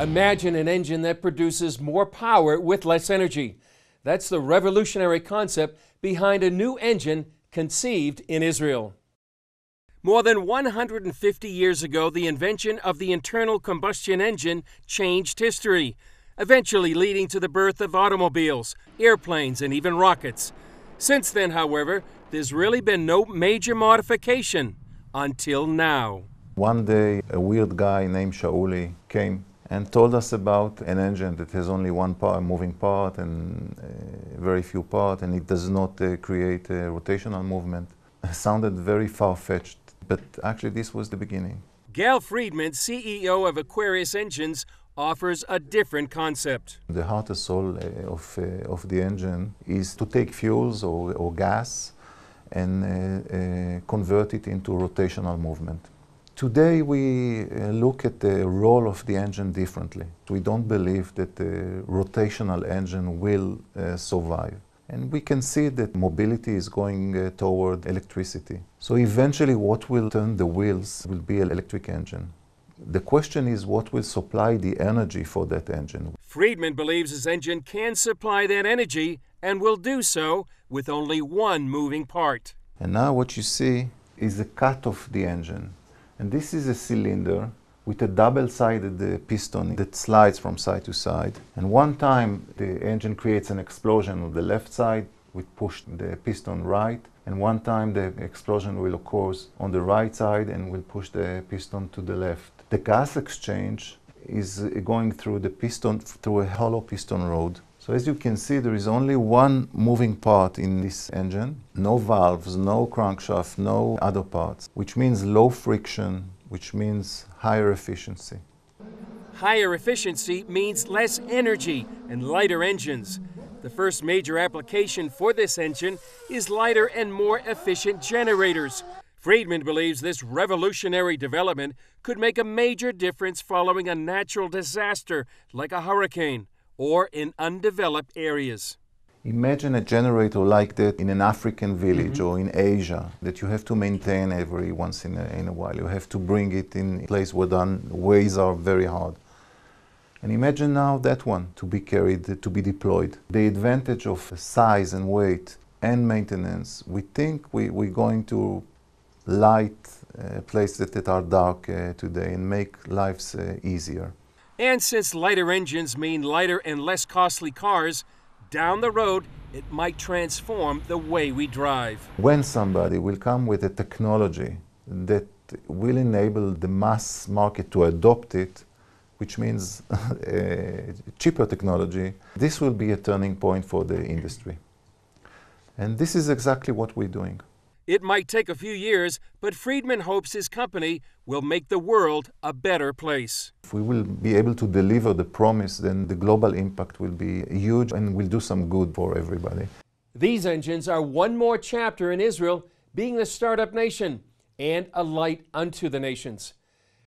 Imagine an engine that produces more power with less energy. That's the revolutionary concept behind a new engine conceived in Israel. More than 150 years ago, the invention of the internal combustion engine changed history, eventually leading to the birth of automobiles, airplanes, and even rockets. Since then, however, there's really been no major modification until now. One day, a weird guy named Shauli came and told us about an engine that has only one moving part and very few parts, and it does not create a rotational movement. It sounded very far-fetched, but actually this was the beginning. Gal Friedman, CEO of Aquarius Engines, offers a different concept. The heart and soul of the engine is to take fuels or gas and convert it into rotational movement. Today we look at the role of the engine differently. We don't believe that the rotational engine will survive. And we can see that mobility is going toward electricity. So eventually what will turn the wheels will be an electric engine. The question is what will supply the energy for that engine. Friedman believes his engine can supply that energy and will do so with only one moving part. And now what you see is the cut of the engine. And this is a cylinder with a double-sided piston that slides from side to side. And one time the engine creates an explosion on the left side, we push the piston right. And one time the explosion will occur on the right side and will push the piston to the left. The gas exchange is going through the piston, through a hollow piston road. So as you can see, there is only one moving part in this engine. No valves, no crankshaft, no other parts, which means low friction, which means higher efficiency. Higher efficiency means less energy and lighter engines. The first major application for this engine is lighter and more efficient generators. Friedman believes this revolutionary development could make a major difference following a natural disaster like a hurricane, or in undeveloped areas. Imagine a generator like that in an African village or in Asia that you have to maintain every once in a while. You have to bring it in a place where the ways are very hard. And imagine now that one to be carried, to be deployed. The advantage of size and weight and maintenance, we think we're going to light places that are dark today and make lives easier. And since lighter engines mean lighter and less costly cars, down the road it might transform the way we drive. When somebody will come with a technology that will enable the mass market to adopt it, which means cheaper technology, this will be a turning point for the industry. And this is exactly what we're doing. It might take a few years, but Friedman hopes his company will make the world a better place. If we will be able to deliver the promise, then the global impact will be huge and will do some good for everybody. These engines are one more chapter in Israel being the startup nation and a light unto the nations.